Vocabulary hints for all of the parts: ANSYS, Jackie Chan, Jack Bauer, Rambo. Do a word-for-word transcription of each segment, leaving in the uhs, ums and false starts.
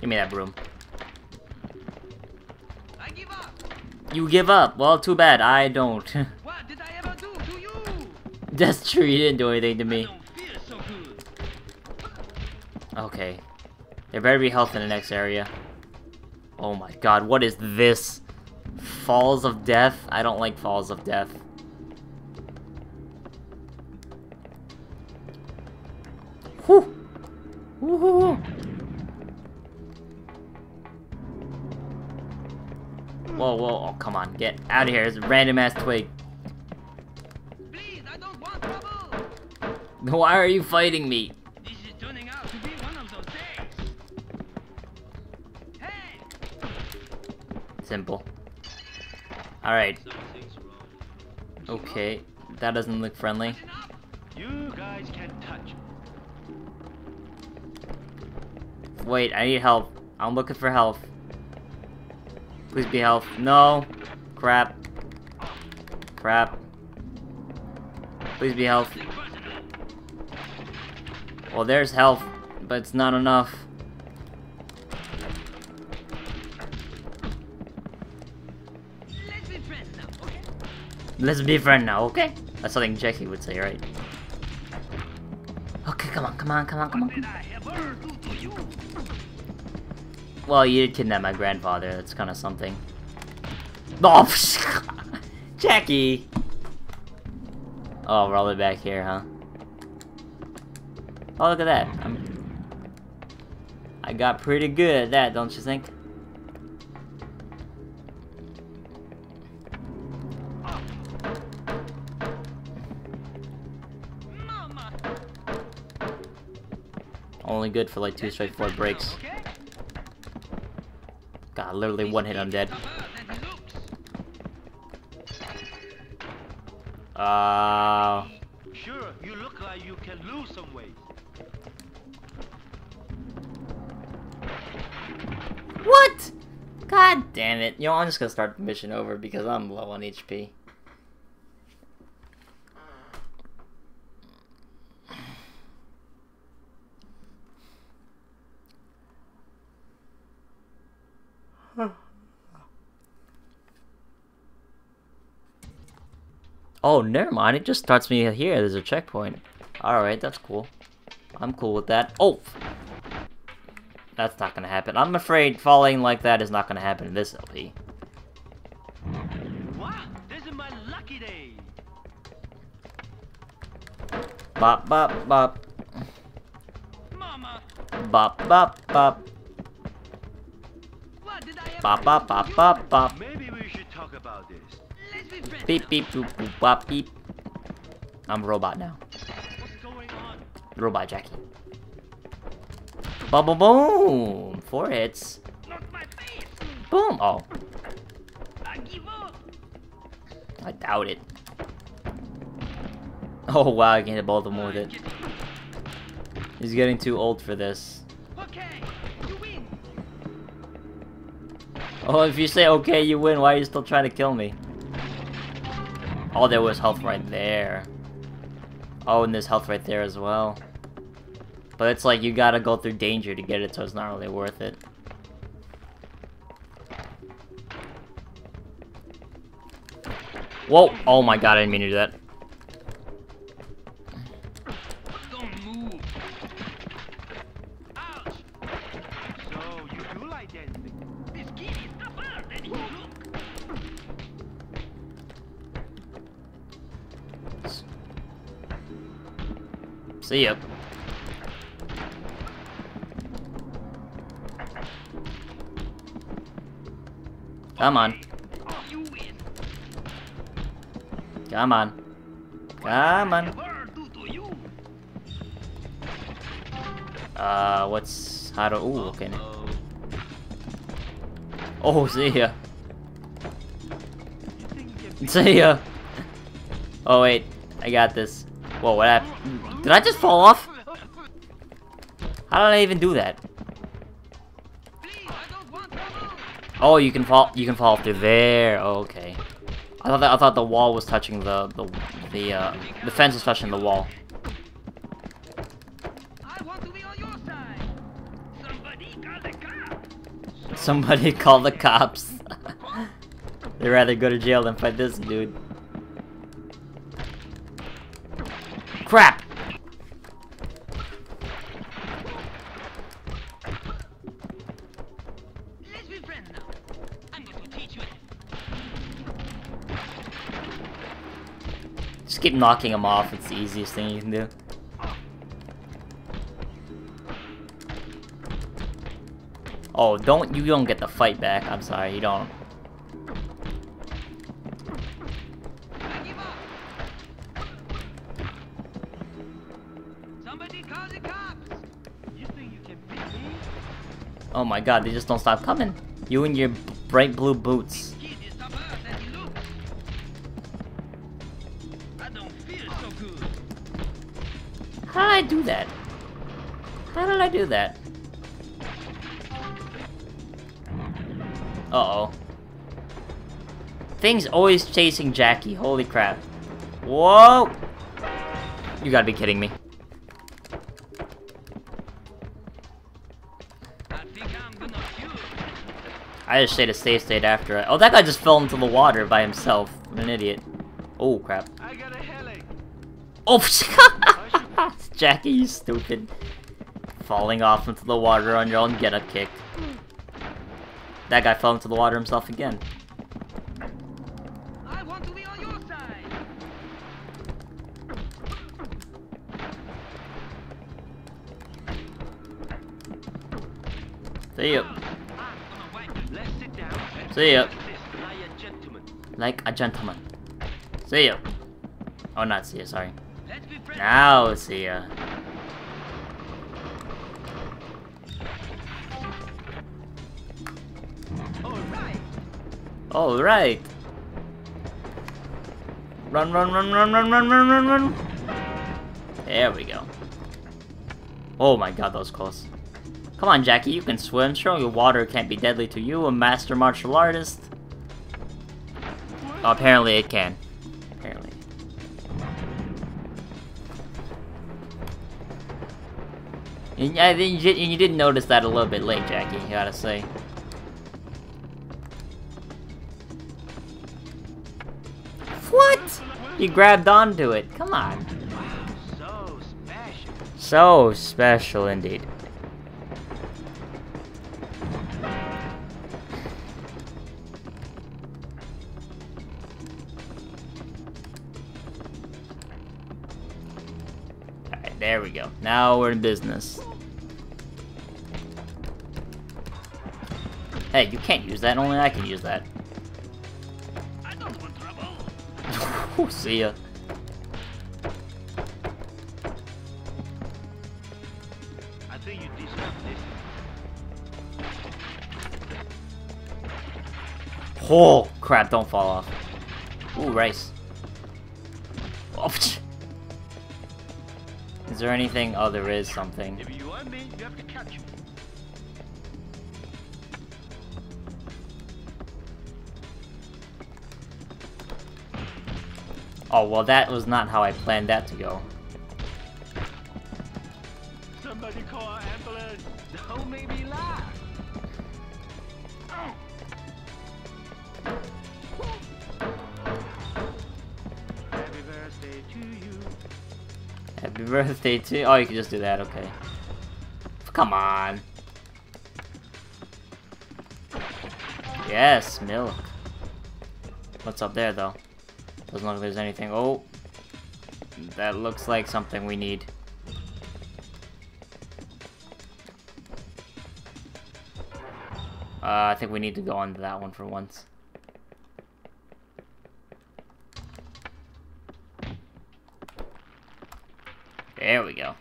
Give me that broom. I give up. You give up? Well, too bad. I don't. What did I ever do to you? That's true. You didn't do anything to me. I don't feel so good. Okay. There better be health in the next area. Oh my god. What is this? Falls of Death? I don't like Falls of Death. Whew. Woohoo. Whoa, whoa, oh, come on, get out of here. It's a random ass twig. Please, I don't want trouble. Why are you fighting me? This is turning out to be one of those days. Hey. Simple. Alright. Okay, that doesn't look friendly. You guys can't touch. Wait, I need help. I'm looking for health. Please be health. No. Crap. Crap. Please be health. Well, there's health, but it's not enough. Let's be friends now, okay? Let's be friends now, okay? That's something Jackie would say, right? Okay, come on, come on, come on, come on. Well, you did kidnap my grandfather. That's kind of something. Oh, Jackie! Oh, we're all the way back here, huh? Oh, look at that. I'm... I got pretty good at that, don't you think? Mama. Only good for like two straightforward breaks. God, literally one hit, I'm dead. Uh, sure, you look like you can lose some weight. What? God damn it. You know, I'm just gonna start the mission over because I'm low on H P. Oh, never mind. It just starts me here. There's a checkpoint. Alright, that's cool. I'm cool with that. Oh! That's not gonna happen. I'm afraid falling like that is not gonna happen in this L P. What? This is my lucky day! Bop, bop, bop. Mama. Bop, bop, bop. What did I ever bop, bop, bop, bop, bop. Maybe we should talk about this. Beep beep boop boop bop beep. I'm a robot now. What's going on? Robot Jackie. Bubble boom! Four hits. Not my face. Boom! Oh. I give up. I doubt it. Oh wow, I can hit both of them with it. He's getting too old for this. Okay, you win. Oh, if you say okay you win, why are you still trying to kill me? Oh, there was health right there. Oh, and there's health right there as well. But it's like you gotta go through danger to get it, so it's not really worth it. Whoa! Oh my god, I didn't mean to do that. Don't move. Ouch. So you do like that. This kid is tougher than you look. See ya. Come on. Come on. Come on. Uh, what's how to? Ooh, okay. Oh, see ya. See ya. Oh wait, I got this. Whoa, what happened? Did I just fall off? How did I even do that? Oh, you can fall. You can fall through there. Oh, okay. I thought that, I thought the wall was touching the the the uh, the fence was touching the wall. I want to be on your side. Somebody got the car. Somebody call the cops. They'd rather go to jail than fight this dude. Crap! Let's be friends now. I'm going to teach you. Just keep knocking him off. It's the easiest thing you can do. Oh, don't you don't get the fight back. I'm sorry, you don't. Somebody call the cops. You think you can beat me? Oh my god, they just don't stop coming. You and your bright blue boots. I don't feel so good. How did I do that? How did I do that? Uh-oh. Thing's always chasing Jackie. Holy crap. Whoa! You gotta be kidding me. I think I'm gonna shoot. I just stayed a safe state after it. Oh, that guy just fell into the water by himself. What an idiot. Oh, crap. I got a headache. Oh, Jackie, you stupid. Falling off into the water on your own get-up kick. That guy fell into the water himself again. I want to be on your side. See ya. See ya. Like a gentleman. See ya. Oh, not see ya, sorry. Now see ya. All right. Run, run, run, run, run, run, run, run, run. There we go. Oh my god, that was close. Come on, Jackie, you can swim. Sure, your water can't be deadly to you, a master martial artist. Oh, apparently it can. Apparently. And I think you, you did notice that a little bit late, Jackie, you gotta say. What? You grabbed onto it. Come on. Wow, so special. So special indeed. Alright, there we go. Now we're in business. Hey, you can't use that. Only I can use that. Ooh, see ya. I think you deserve this. Oh crap, don't fall off. Ooh, rice. Oh, is there anything? Oh, there is something. If you want me, you have to catch me. Oh, well, that was not how I planned that to go. Somebody call an ambulance. Don't make me laugh. Oh. Happy birthday to you. Happy birthday to... Oh, you can just do that, okay. Come on. Yes, milk. What's up there, though? Doesn't look like there's anything. Oh, that looks like something we need. Uh, I think we need to go onto that one for once. There we go.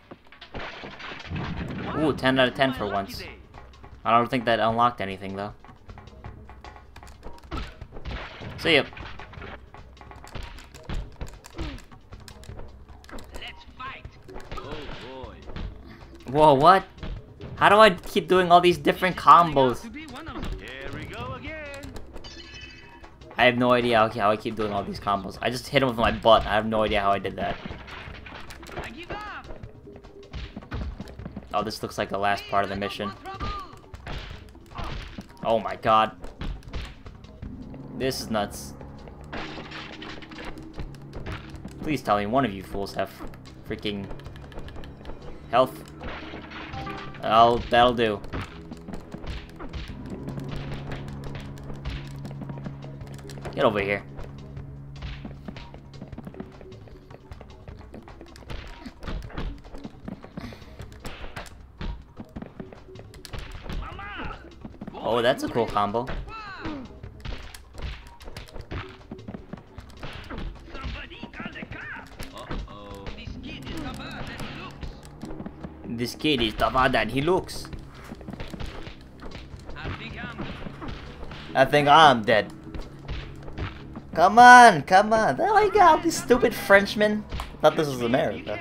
Ooh, ten out of ten for once. I don't think that unlocked anything though. See ya. Whoa, what? How do I keep doing all these different combos? Here we go again. I have no idea how, how I keep doing all these combos. I just hit him with my butt. I have no idea how I did that. I give up. Oh, this looks like the last part of the mission. Oh my god. This is nuts. Please tell me one of you fools have freaking health. I'll, that'll do. Get over here. Oh, that's a cool combo. This kid is tougher than he looks. I think I'm, I think I'm dead. Come on, come on. There we go, these stupid Frenchmen. I thought this was America.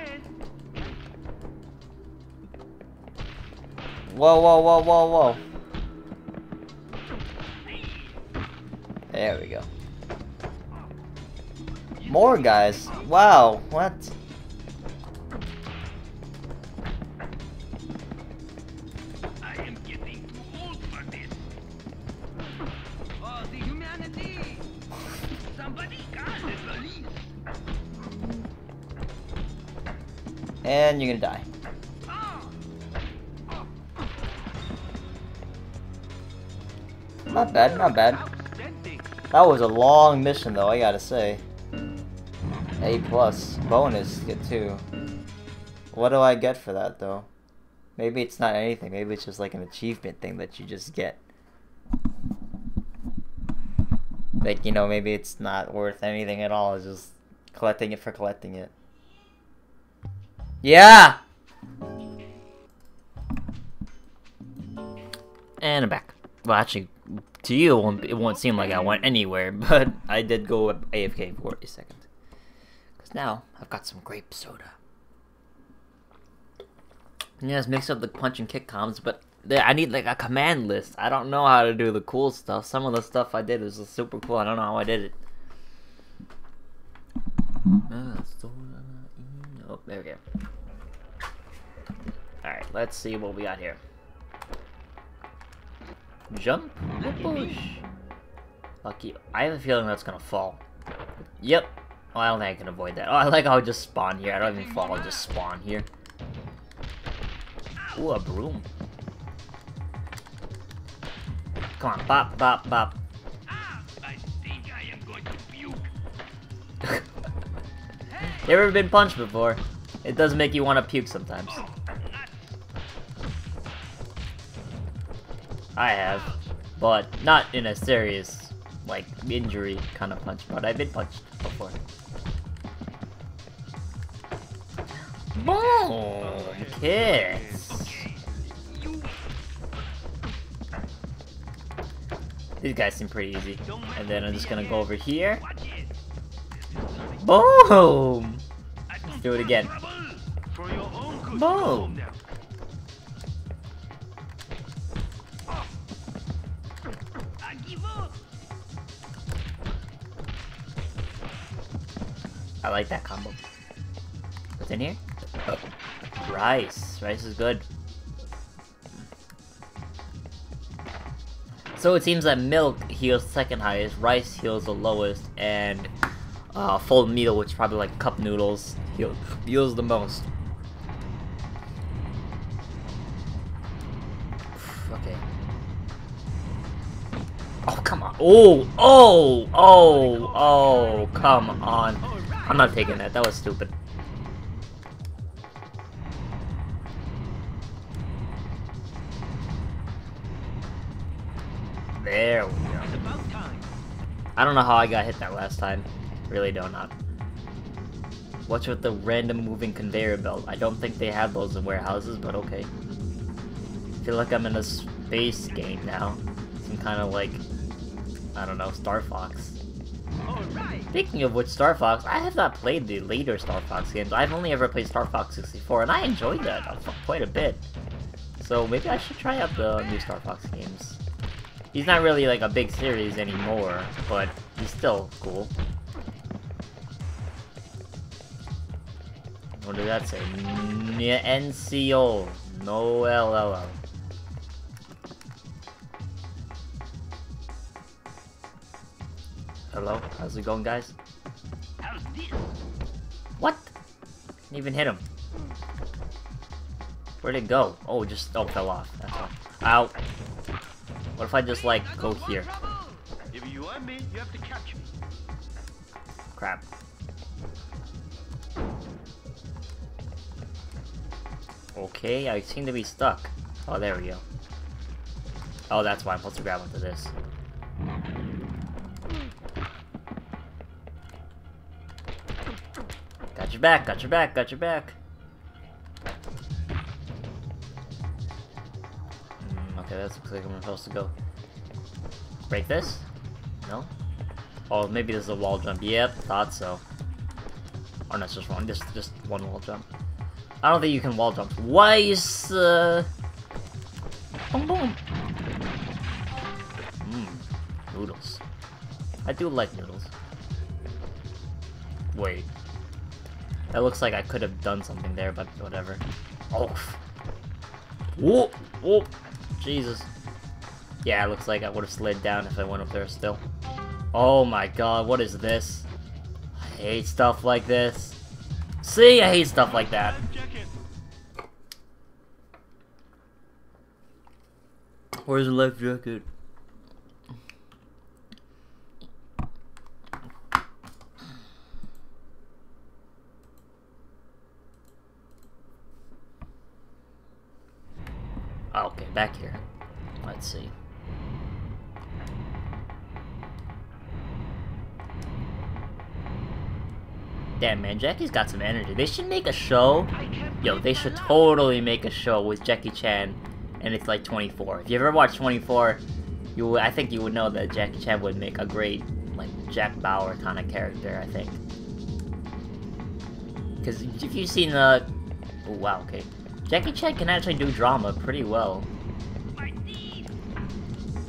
Whoa, whoa, whoa, whoa, whoa. There we go. More guys. Wow, what? And you're gonna die. Not bad, not bad. That was a long mission though, I gotta say. A plus. Bonus, get two. What do I get for that though? Maybe it's not anything, maybe it's just like an achievement thing that you just get. Like, you know, maybe it's not worth anything at all, it's just collecting it for collecting it. Yeah! And I'm back. Well, actually, to you, it won't, it won't seem like I went anywhere, but I did go A F K for a second. Because now, I've got some grape soda. Yeah, let's mix up the punch and kick comms, but I need, like, a command list. I don't know how to do the cool stuff. Some of the stuff I did was just super cool. I don't know how I did it. Ah, soda. Oh, there we go. Alright, let's see what we got here. Jump the bush. Lucky. I have a feeling that's gonna fall. Yep. Oh, I don't think I can avoid that. Oh, I like how I just spawn here. I don't even fall, I just spawn here. Ooh, a broom. Come on, bop, bop, bop. I think I am going to puke. Never been punched before. It does make you want to puke sometimes. I have, but not in a serious, like, injury kind of punch, but I've been punched before. Boom! Kiss! These guys seem pretty easy. And then I'm just gonna go over here. Boom! Let's do it again. Boom! I like that combo. What's in here? Oh. Rice. Rice is good. So it seems that milk heals second highest, rice heals the lowest, and uh, full meal, which is probably like cup noodles, heals, heals the most. Okay. Oh, come on. Oh, oh, oh, oh, come on. I'm not taking that, that was stupid. There we go. I don't know how I got hit that last time. Really don't not. What's with the random moving conveyor belt? I don't think they have those in warehouses, but okay. I feel like I'm in a space game now. Some kind of like, I don't know, Star Fox. Speaking of which, Star Fox, I have not played the later Star Fox games. I've only ever played Star Fox sixty-four, and I enjoyed that quite a bit. So maybe I should try out the new Star Fox games. He's not really like a big series anymore, but he's still cool. What did that say? N C O. No L L L. Hello? How's it going, guys? How's this? What? Didn't even hit him. Where'd it go? Oh, it just oh, fell off. That's all. Ow. What if I just, like, go here? If you want me, you have to catch me. Crap. Okay, I seem to be stuck. Oh, there we go. Oh, that's why I'm supposed to grab onto this. Got your back, got your back, got your back. Mm, okay, that looks like I'm supposed to go. Break this? No? Oh, maybe this is a wall jump. Yep, thought so. Oh, no, it's just one. Just, just one wall jump. I don't think you can wall jump. Why is, uh... boom, boom. Mmm, noodles. I do like noodles. Wait. That looks like I could have done something there, but whatever. Oh. Whoa, whoa. Jesus. Yeah, it looks like I would have slid down if I went up there still. Oh my god, what is this? I hate stuff like this. See, I hate stuff like that. Where's the life jacket? Okay, back here. Let's see. Damn, man, Jackie's got some energy. They should make a show. Yo, they should totally make a show with Jackie Chan, and it's like twenty-four. If you ever watched twenty-four, you would, I think you would know that Jackie Chan would make a great, like, Jack Bauer kind of character, I think. Because if you've seen the... Oh, wow, okay. Jackie Chan can actually do drama pretty well.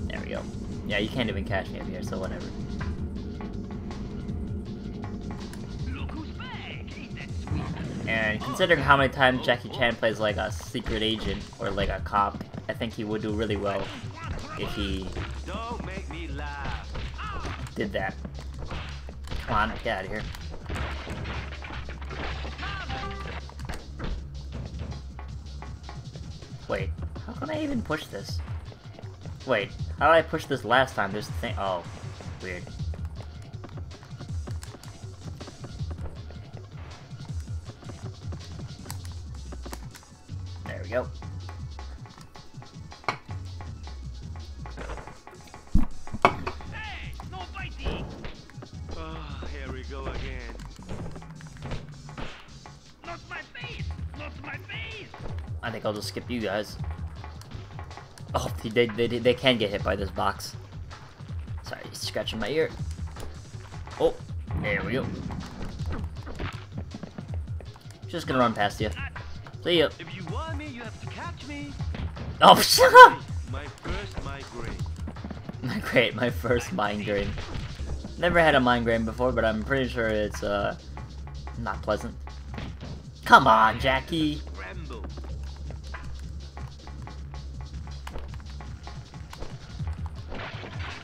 There we go. Yeah, you can't even catch me up here, so whatever. And considering how many times Jackie Chan plays like a secret agent or like a cop, I think he would do really well if he did that. Come on, get out of here. Wait, how can I even push this? Wait, how did I push this last time? There's the thing. Oh, weird. Go. Hey, no biting. Oh, here we go again. Not my face. Not my face. I think I'll just skip you guys. Oh, they they they can get hit by this box. Sorry, scratching my ear. Oh, there we go. Just gonna run past you. See ya. If you want me, you have to catch me. Oh, shut up! My first migraine. Migraine, my first migraine. Never had a migraine before, but I'm pretty sure it's uh not pleasant. Come on, Jackie. Rambo.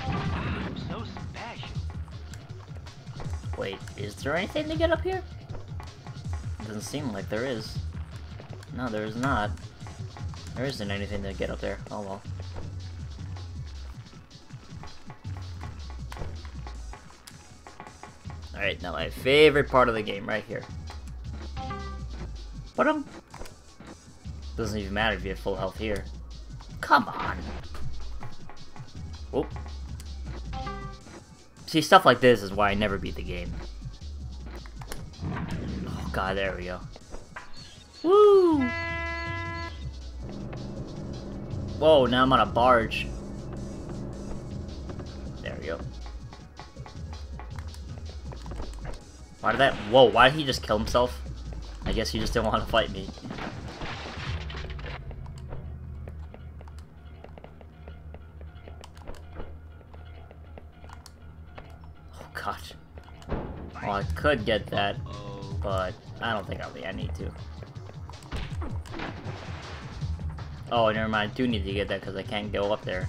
I'm so special. Wait, is there anything to get up here? Doesn't seem like there is. No, there's not. There isn't anything to get up there. Oh well. Alright, now my favorite part of the game, right here. But um, doesn't even matter if you have full health here. Come on! Whoop. See, stuff like this is why I never beat the game. Oh god, there we go. Woo! Whoa, now I'm on a barge. There we go. Why did that? Whoa, why did he just kill himself? I guess he just didn't want to fight me. Oh, God. Well, I could get that, but I don't think I really I need to. Oh, never mind. I do need to get that because I can't go up there.